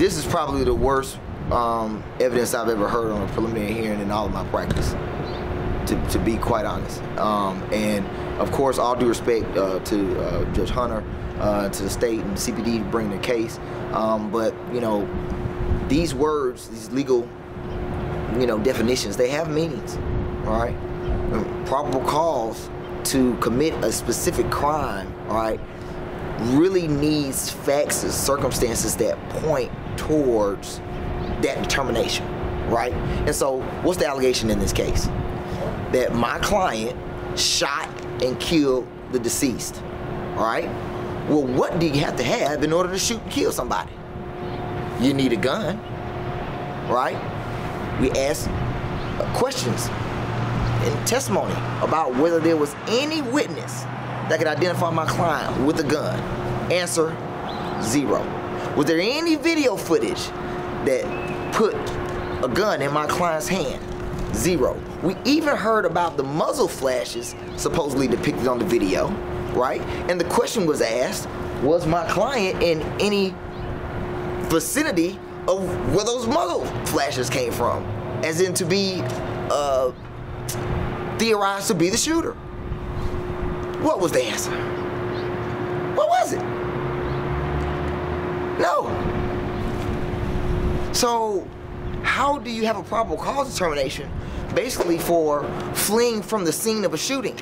This is probably the worst evidence I've ever heard on a preliminary hearing in all of my practice, to be quite honest. And of course, all due respect to Judge Hunter, to the state and CPD bringing the case. But you know, these words, these legal, you know, definitions, they have meanings, all right? Probable cause to commit a specific crime, all right, really needs facts and circumstances that point towards that determination, right? And so what's the allegation in this case? That my client shot and killed the deceased, all right? Well, what do you have to have in order to shoot and kill somebody? You need a gun, right? We asked questions and testimony about whether there was any witness that could identify my client with a gun. Answer, zero. Was there any video footage that put a gun in my client's hand? Zero. We even heard about the muzzle flashes supposedly depicted on the video, right? And the question was asked, was my client in any vicinity of where those muzzle flashes came from? As in to be theorized to be the shooter. What was the answer? What was it? No. So how do you have a probable cause determination basically for fleeing from the scene of a shooting?